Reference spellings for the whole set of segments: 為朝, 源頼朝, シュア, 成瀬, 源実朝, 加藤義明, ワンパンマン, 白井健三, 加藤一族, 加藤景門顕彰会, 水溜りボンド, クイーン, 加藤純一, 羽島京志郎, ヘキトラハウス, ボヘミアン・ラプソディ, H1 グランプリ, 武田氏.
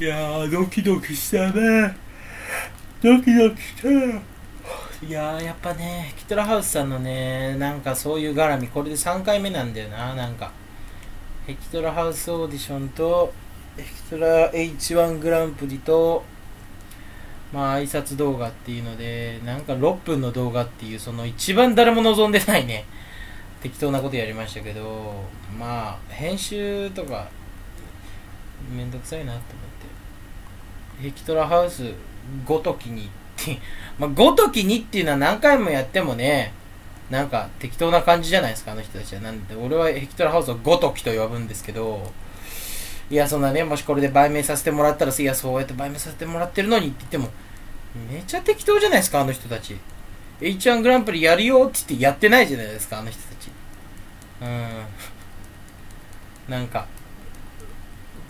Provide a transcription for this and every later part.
いやー、ドキドキしたね。ドキドキした。いやー、やっぱね、キトラハウスさんのね、なんかそういう絡み、これで3回目なんだよな、なんか。ヘキトラハウスオーディションと、ヘキトラ H1 グランプリと、まあ、挨拶動画っていうので、なんか6分の動画っていう、その一番誰も望んでないね、適当なことやりましたけど、まあ、編集とか、めんどくさいなと思って。ヘキトラハウスごときにって、まあ、ごときにっていうのは何回もやってもね、なんか適当な感じじゃないですか、あの人たちは。なんで、俺はヘキトラハウスをごときと呼ぶんですけど、いや、そんなね、もしこれで売名させてもらったら、いや、そうやって売名させてもらってるのにって言っても、めちゃ適当じゃないですか、あの人たち。H1 グランプリやるよって言ってやってないじゃないですか、あの人たち。なんか、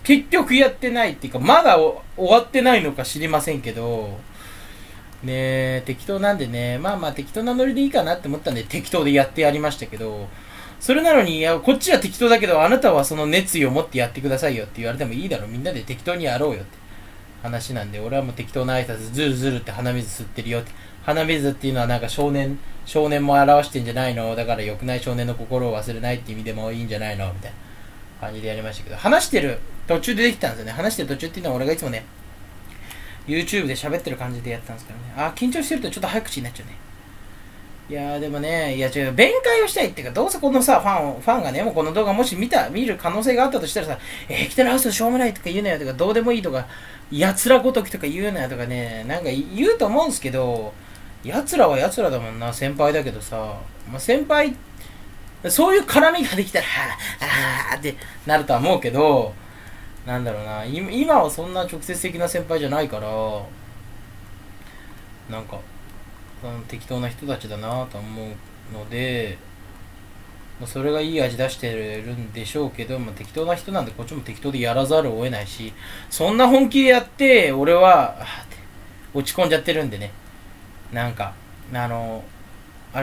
結局やってないっていうか、まだ終わってないのか知りませんけど、ね、適当なんでね、まあまあ適当なノリでいいかなって思ったんで、適当でやってやりましたけど、それなのに、いや、こっちは適当だけど、あなたはその熱意を持ってやってくださいよって言われてもいいだろ、みんなで適当にやろうよって話なんで、俺はもう適当な挨拶、ズルズルって鼻水吸ってるよって。鼻水っていうのはなんか少年も表してんじゃないの、だから良くない少年の心を忘れないって意味でもいいんじゃないのみたいな感じでやりましたけど、話してる途中でできたんですよね。話してる途中っていうのは俺がいつもね、YouTube で喋ってる感じでやってたんですけどね。あ、緊張してるとちょっと早口になっちゃうね。いやーでもね、いや違う、弁解をしたいっていうか、どうせこのさ、ファンがね、もうこの動画もし見る可能性があったとしたらさ、ヘキトラハウスのしょうもないとか言うなよとか、どうでもいいとか、やつらごときとか言うなよとかね、なんか言うと思うんですけど、やつらはやつらだもんな、先輩だけどさ、まあ、先輩、そういう絡みができたら、あーってなるとは思うけど、なんだろうな、今はそんな直接的な先輩じゃないから、なんか、適当な人たちだなと思うので、それがいい味出してるんでしょうけど、まあ、適当な人なんでこっちも適当でやらざるを得ないし、そんな本気でやって、俺は、落ち込んじゃってるんでね。なんか、あ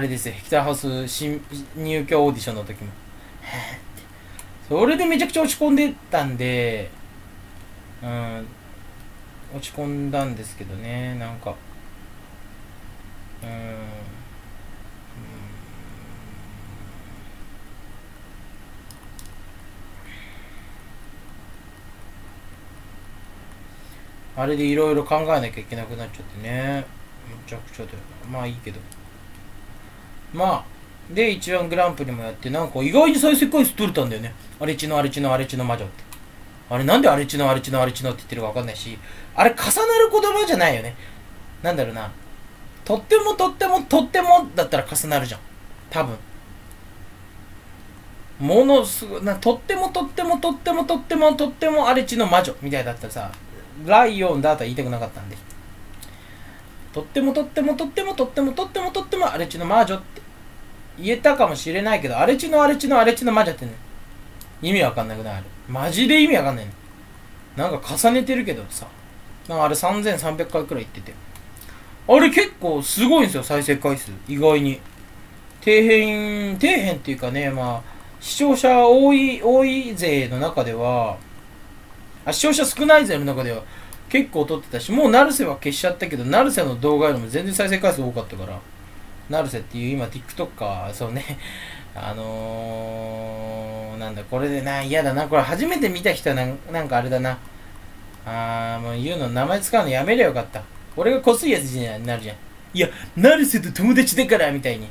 れですよ、ヘキトラハウス新入居オーディションの時も。それでめちゃくちゃ落ち込んでたんで、落ち込んだんですけどね、なんか、あれでいろいろ考えなきゃいけなくなっちゃってね。めちゃくちゃだよ。まあいいけど。まあ、で、H1 グランプリもやって、なんか意外に再生回数取れたんだよね。荒地の魔女って。あれなんで荒地のって言ってるかわかんないし、あれ重なる言葉じゃないよね。なんだろうな。とってもだったら重なるじゃん。多分。ものすごい、とっても荒地の魔女みたいだったらさ、ライオンだとは言いたくなかったんで。とっても荒地の魔女って言えたかもしれないけど、荒地の魔女ってね、意味わかんなくない？あれマジで意味わかんないね。なんか重ねてるけどさ、なんかあれ3300回くらい言ってて、あれ結構すごいんですよ、再生回数。意外に底辺っていうかね、まあ視聴者多い勢の中では、視聴者少ない勢の中では結構撮ってたし、もう成瀬は消しちゃったけど、成瀬の動画よりも全然再生回数多かったから、成瀬っていう今 TikToker、そうね、なんだ、これでな、嫌だな、これ初めて見た人はなんかあれだな、もう言うの、名前使うのやめりゃよかった。俺がこすいやつになるじゃん。いや、成瀬と友達だからみたいに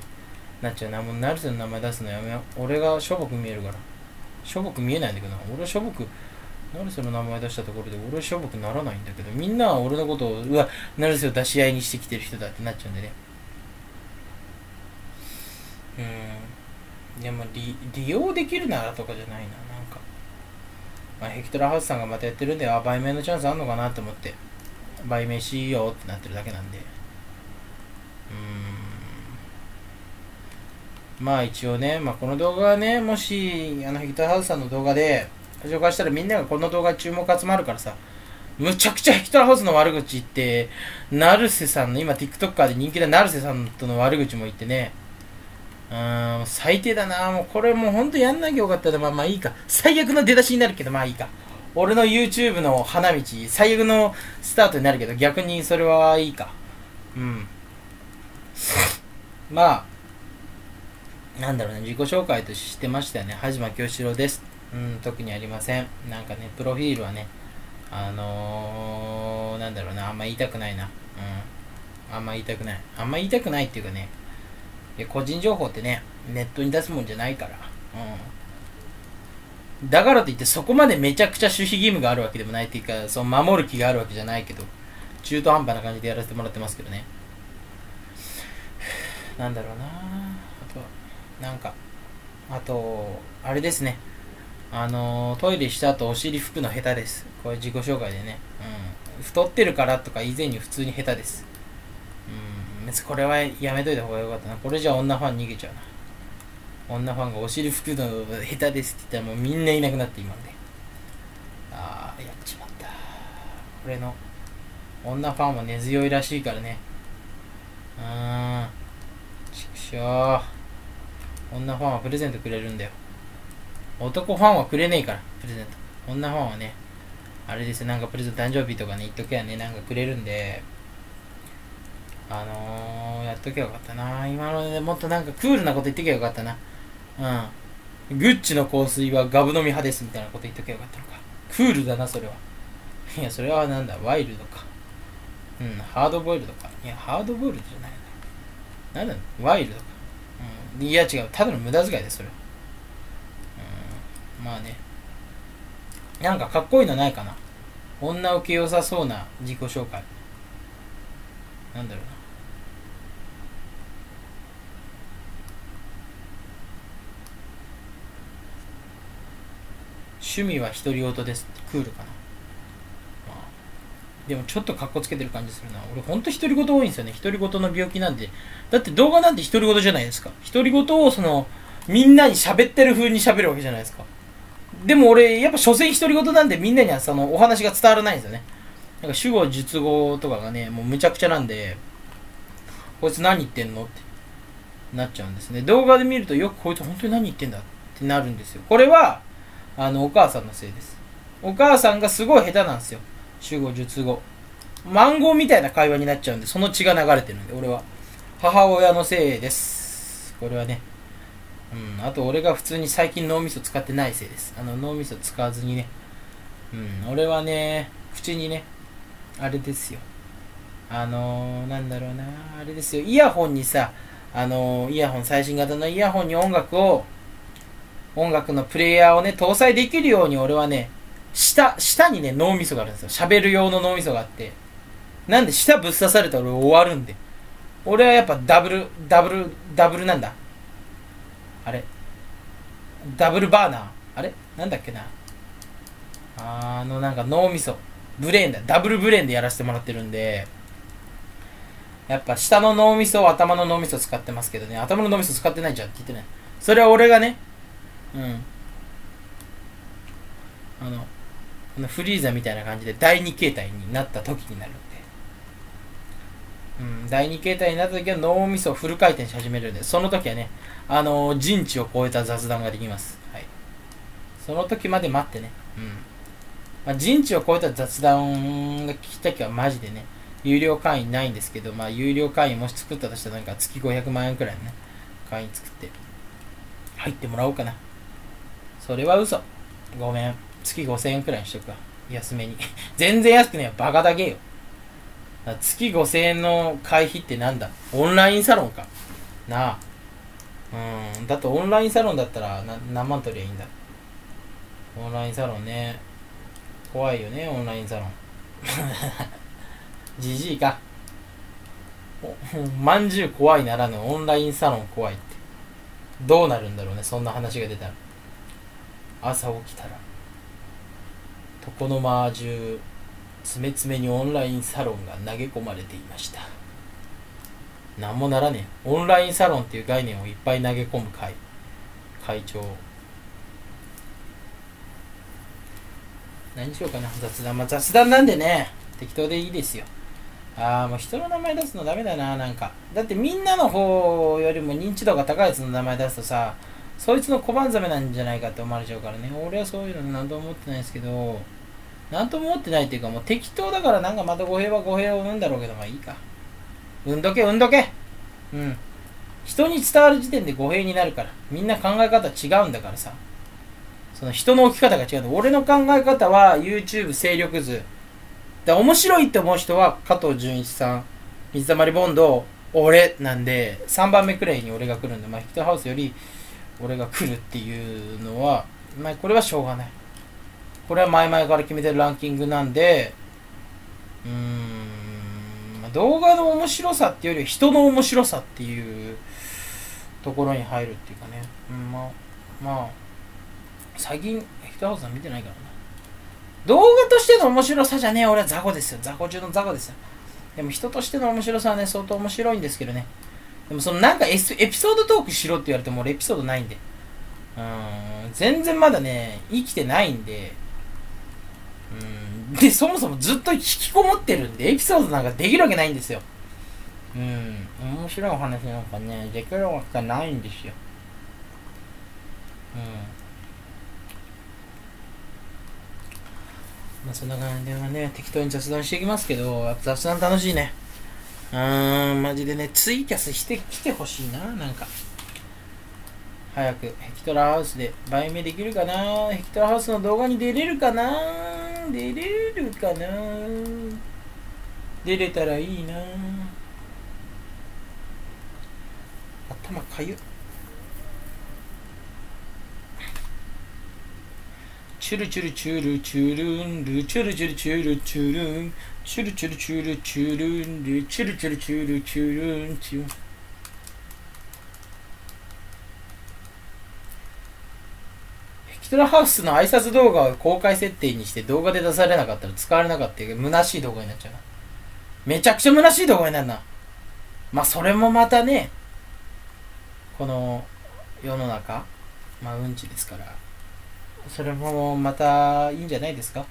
なっちゃうな、もう成瀬の名前出すのやめよう。俺がしょぼく見えるから。しょぼく見えないんだけどな、俺はしょぼく、成瀬の名前出したところで俺はしょぼくならないんだけど、みんなは俺のことを、うわ、成瀬を出し合いにしてきてる人だってなっちゃうんでね。いや、まあ利用できるならとかじゃないな、なんか。まあ、ヘキトラハウスさんがまたやってるんで、あ、売名のチャンスあんのかなと思って、売名しようってなってるだけなんで。まあ一応ね、まあこの動画はね、もし、ヘキトラハウスさんの動画で、紹介したらみんながこの動画に注目集まるからさ、むちゃくちゃヘキトラハウスの悪口言って、成瀬さんの、今 TikToker で人気な成瀬さんとの悪口も言ってね、最低だな、もうこれもうほんとやんなきゃよかったら、まあいいか。最悪の出だしになるけど、まあいいか。俺の YouTube の花道最悪のスタートになるけど、逆にそれはいいか。うん。まあ、なんだろうね、自己紹介としてましたよね。羽島京志郎です。うん、特にありません。なんかね、プロフィールはね、なんだろうな、あんま言いたくないな。うん。あんま言いたくない。あんま言いたくないっていうかね、個人情報ってね、ネットに出すもんじゃないから。うん。だからといって、そこまでめちゃくちゃ守秘義務があるわけでもないっていうか、その守る気があるわけじゃないけど、中途半端な感じでやらせてもらってますけどね。なんだろうな、あと、なんか、あと、あれですね。トイレした後お尻拭くの下手です。これ自己紹介でね。うん。太ってるからとか以前に普通に下手です。これはやめといた方がよかったな。これじゃ女ファン逃げちゃうな。女ファンがお尻拭くの下手ですって言ったらもうみんないなくなって今まで。ああ、やっちまった。これの、女ファンは根強いらしいからね。ちくしょう。女ファンはプレゼントくれるんだよ。男ファンはくれねえから、プレゼント。女ファンはね、あれですよ、なんかプレゼント、誕生日とかね、言っとけばね、なんかくれるんで、やっとけばよかったな。今のでもっとなんかクールなこと言ってけばよかったな。うん。グッチの香水はガブ飲み派ですみたいなこと言っとけばよかったのか。クールだな、それは。いや、それはなんだ、ワイルドか。うん、ハードボイルドか。いや、ハードボイルドじゃないな。なんだ、ワイルドか。うん。いや、違う。ただの無駄遣いです、それは。まあね。なんかかっこいいのないかな。女受け良さそうな自己紹介。なんだろうな。趣味は独り言です。クールかな。まあ、でもちょっとかっこつけてる感じするな。俺ほんと独り言多いんですよね。独り言の病気なんで。だって動画なんて独り言じゃないですか。独り言をそのみんなに喋ってる風に喋るわけじゃないですか。でも俺やっぱ所詮独り言なんでみんなにはそのお話が伝わらないんですよね。なんか主語述語とかがねもうむちゃくちゃなんで、こいつ何言ってんのってなっちゃうんですね。動画で見るとよくこいつ本当に何言ってんだってなるんですよ。これはお母さんのせいです。お母さんがすごい下手なんですよ。主語述語マンゴーみたいな会話になっちゃうんで、その血が流れてるんで、俺は母親のせいです、これはね。うん、あと俺が普通に最近脳みそ使ってないせいです。脳みそ使わずにね、うん、俺はね口にねあれですよ、なんだろうな、あれですよ、イヤホンにさ、イヤホン、最新型のイヤホンに音楽のプレイヤーをね搭載できるように俺はね舌にね脳みそがあるんですよ。喋る用の脳みそがあって、なんで舌ぶっ刺されたら俺終わるんで、俺はやっぱダブルなんだあれ、ダブルバーナー、あれなんだっけな、なんか脳みそブレーンだ、ダブルブレーンでやらせてもらってるんで、やっぱ下の脳みそを頭の脳みそ使ってますけどね。頭の脳みそ使ってないじゃんって言ってない。それは俺がね、うん、フリーザみたいな感じで第二形態になった時になるんで、うん、第二形態になった時は脳みそをフル回転し始めるんで、その時はね人知を超えた雑談ができます。はい。その時まで待ってね。うん。まあ、人知を超えた雑談が聞きたきはマジでね、有料会員ないんですけど、まあ、有料会員もし作ったとしたらなんか月500万円くらいのね、会員作って、入ってもらおうかな。それは嘘。ごめん。月5000円くらいにしとくわ。安めに。全然安くねえよ。バカだけよ。月5000円の会費ってなんだ？オンラインサロンか。なあ。うん、だってオンラインサロンだったら何万取りゃいいんだ。オンラインサロンね。怖いよね、オンラインサロン。じじいか。まんじゅう怖いならぬ、オンラインサロン怖いって。どうなるんだろうね、そんな話が出たら。朝起きたら、床の間中、つめつめにオンラインサロンが投げ込まれていました。なんもならねえ。オンラインサロンっていう概念をいっぱい投げ込む会長。何しようかな、雑談。まあ、雑談なんでね、適当でいいですよ。もう人の名前出すのダメだな、なんか。だってみんなの方よりも認知度が高いやつの名前出すとさ、そいつの小判ザメなんじゃないかって思われちゃうからね。俺はそういうの何とも思ってないですけど、なんとも思ってないっていうか、もう適当だからなんかまた語弊は語弊を生むんだろうけど、まあいいか。産んどけ。うん。人に伝わる時点で語弊になるから。みんな考え方違うんだからさ。その人の置き方が違う。俺の考え方は YouTube 勢力図。だ面白いって思う人は加藤純一さん、水溜りボンド、俺なんで、3番目くらいに俺が来るんで、まあヒクトハウスより俺が来るっていうのは、まあこれはしょうがない。これは前々から決めてるランキングなんで、動画の面白さっていうよりは人の面白さっていうところに入るっていうかね。うん、まあ、最近、ヒクトハウスは見てないからな。動画としての面白さじゃねえ、俺は雑魚ですよ。雑魚中の雑魚ですよ。でも人としての面白さはね、相当面白いんですけどね。でもそのなんかエピソードトークしろって言われても俺エピソードないんで。全然まだね、生きてないんで。で、そもそもずっと引きこもってるんで、エピソードなんかできるわけないんですよ。面白いお話なんかね、できるわけがないんですよ。まあそんな感じでね、適当に雑談していきますけど、雑談楽しいね。マジでね、ツイキャスしてきてほしいな、なんか。早く、ヘキトラハウスで売名できるかな、ヘキトラハウスの動画に出れるかな、出れたらいいな。頭かゆっ。チュルチュルチュルチュルン。ヘキトラハウスの挨拶動画を公開設定にして動画で出されなかったら使われなかったけど、虚しい動画になっちゃうな。めちゃくちゃ虚しい動画になるな。まあそれもまたね、この世の中、まあうんちですから。それもまたいいんじゃないですか。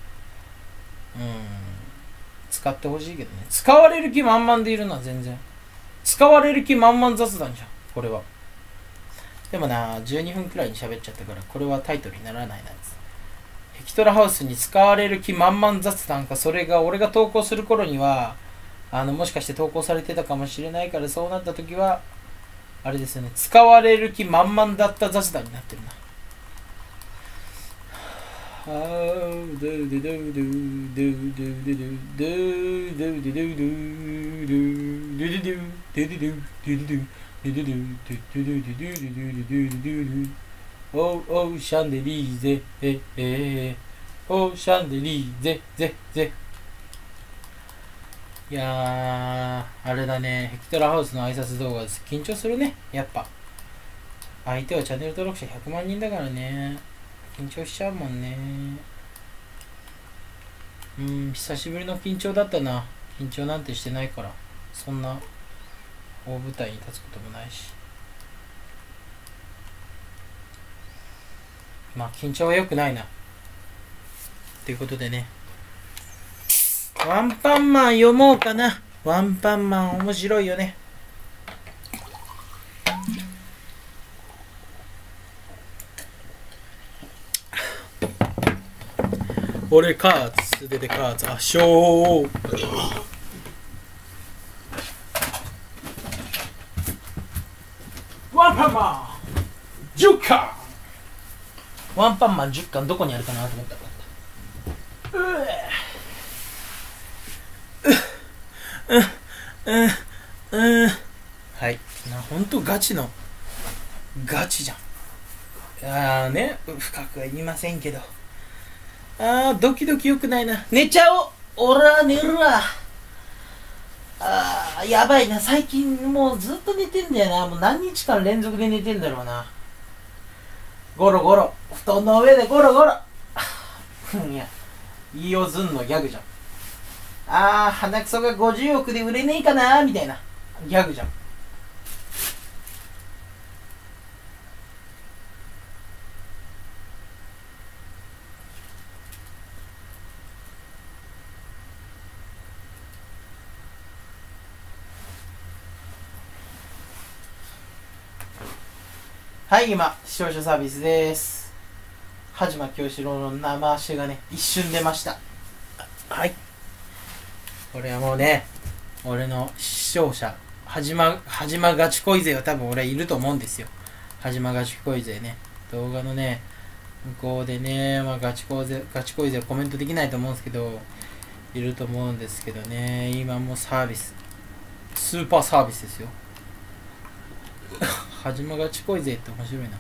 使ってほしいけどね。使われる気満々でいるのは全然。使われる気満々雑談じゃん、これは。でもな、12分くらいに喋っちゃったから、これはタイトルにならないな。ヘキトラハウスに使われる気満々雑談か、それが俺が投稿する頃には、もしかして投稿されてたかもしれないから、そうなった時は、あれですよね、使われる気満々だった雑談になってるな。シャンデリーゼ。いやー、あれだね、ヘキトラハウスの挨拶動画です。緊張するね、やっぱ。相手はチャンネル登録者100万人だからね。緊張しちゃうもんね。久しぶりの緊張だったな。緊張なんてしてないから、そんな大舞台に立つこともないし。まあ緊張は良くないな。ということでね。ワンパンマン読もうかな。ワンパンマン面白いよね。俺カーツ、素手でカーツ、圧勝。ワンパンマン10巻。ワンパンマン10巻どこにあるかなと思ったから。はい。ほんとガチじゃん。深くは言いませんけど。ドキドキよくないな。寝ちゃおう。俺は寝るわ。やばいな。最近もうずっと寝てんだよな。もう何日間連続で寝てんだろうな。ゴロゴロ。布団の上でゴロゴロ。いや、飯尾ずんのギャグじゃん。鼻くそが50億で売れねえかなみたいな。ギャグじゃん。はい、今、視聴者サービスです。羽島恭志郎の生足がね、一瞬出ました。はい、これはもうね、俺の視聴者はじまガチ恋勢は多分俺いると思うんですよ。はじまガチ恋勢ね、動画のね向こうでね、まあ、ガチ恋勢はコメントできないと思うんですけど、いると思うんですけどね、今もサービス、スーパーサービスですよ。はじまガチ恋勢って面白いな。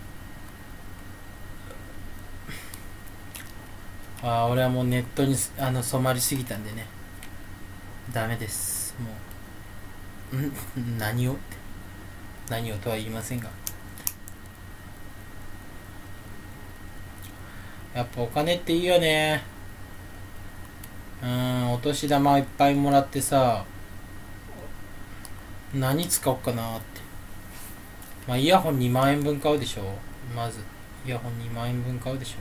あー、俺はもうネットに染まりすぎたんでね、ダメです。もう何をとは言いませんが、やっぱお金っていいよね。お年玉いっぱいもらってさ、何使おうかなって。まあイヤホン2万円分買うでしょ。まずイヤホン2万円分買うでしょ。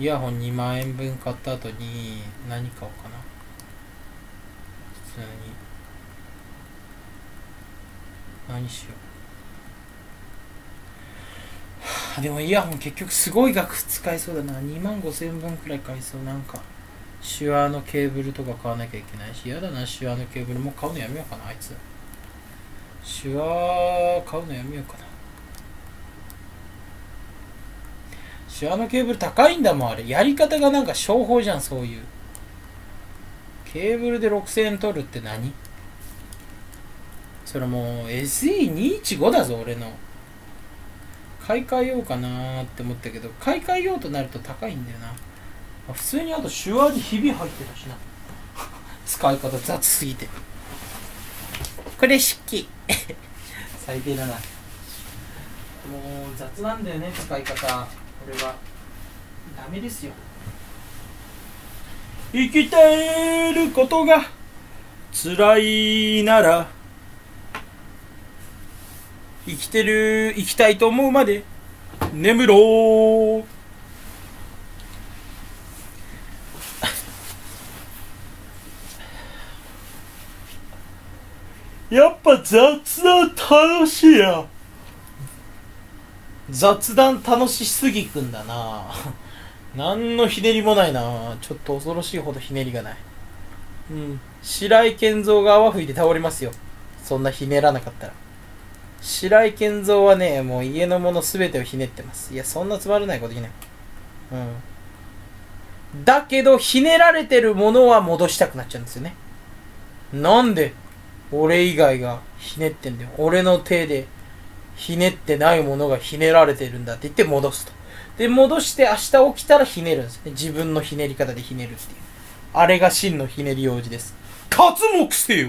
イヤホン2万円分買った後に何買おうかな。普通に何しよう。でもイヤホン結局すごい額使いそうだな。2万5千円分くらい買いそう。なんかシュアのケーブルとか買わなきゃいけないし、やだな、シュアのケーブルもう買うのやめようかな。あいつシュア買うのやめようかな。シュアのケーブル高いんだもん。あれやり方がなんか商法じゃん。そういうケーブルで6000円取るって何？それもう SE215 だぞ俺の。買い替えようかなーって思ったけど、買い替えようとなると高いんだよな。普通にあとシュアにひび入ってたしな。使い方雑すぎて。これ式最低だな。もう雑なんだよね使い方。これはダメですよ。生きていることが辛いなら、生きたいと思うまで眠ろう。やっぱ雑談楽しいや。雑談楽しすぎくんだな。何のひねりもないな。ちょっと恐ろしいほどひねりがない。うん。白井健三が泡吹いて倒れますよ。そんなひねらなかったら。白井健三はね、もう家のものすべてをひねってます。いや、そんなつまらないことできない。うん。だけど、ひねられてるものは戻したくなっちゃうんですよね。なんで、俺以外がひねってんだよ。俺の手で。ひねってないものがひねられてるんだって言って戻すと。で、戻して明日起きたらひねるんですね。自分のひねり方でひねるっていう。あれが真のひねり王子です。刮目せよ。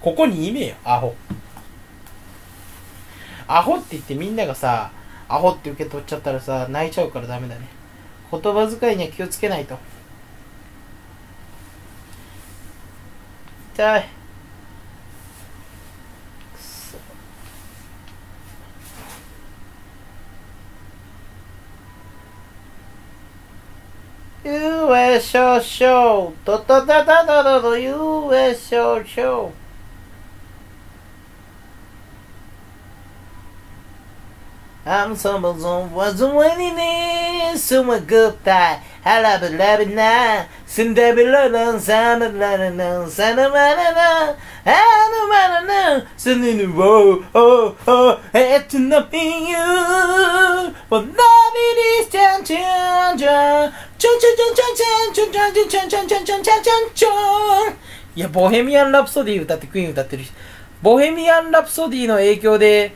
ここにいねえよ、アホ。アホって言ってみんながさ、アホって受け取っちゃったらさ、泣いちゃうからダメだね。言葉遣いには気をつけないと。痛い。USO トトトトトト USO アムソンボゾンワゾンワニネスマグッタイハラブラビナスンデビラランサムララナンサナマラナンアナマラナンスニヌオーオーオーエットナピンユーワナビリスチャンチャンチャンいや、ボヘミアン・ラプソディ歌ってクイーン歌ってる人、ボヘミアン・ラプソディの影響で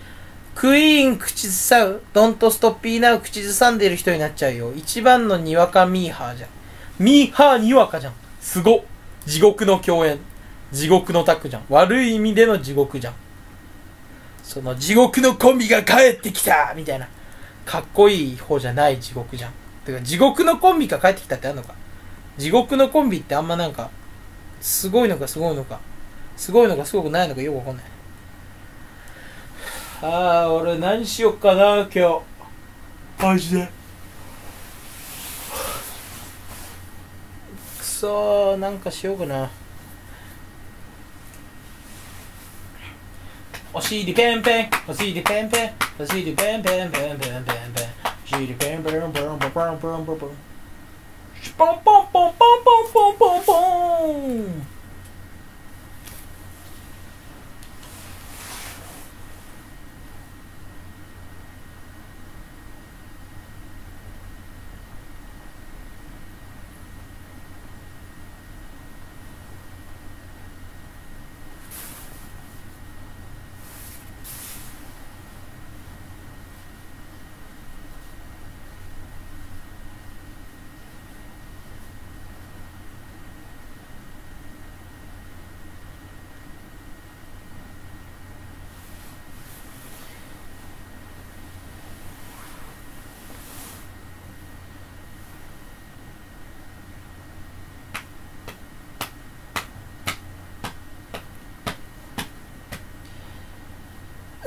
クイーン口ずさう、ドントストッピーナウ口ずさんでる人になっちゃうよ。一番のにわかミーハーじゃん。ミーハーにわかじゃん。すごっ。地獄の共演、地獄のタッグじゃん。悪い意味での地獄じゃん。その地獄のコンビが帰ってきたみたいな、かっこいい方じゃない地獄じゃん。てか地獄のコンビか帰ってきたってあんのか。地獄のコンビってあんまなんかすごいのかすごいのかすごいのかすごくないのかよくわかんない。ああ、俺何しよっかな今日マジで。くそー、なんかしようかな。お尻ペンペンお尻ペンペンお尻ペンペンペンペンペンペンペンShe did bam bam bam bam bam bam bam bam ポンポンポンポンポンポンポンポン。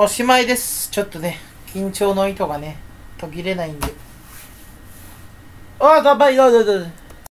おしまいです。ちょっとね、緊張の糸がね、途切れないんで。ああ、乾杯。どうぞどうぞ。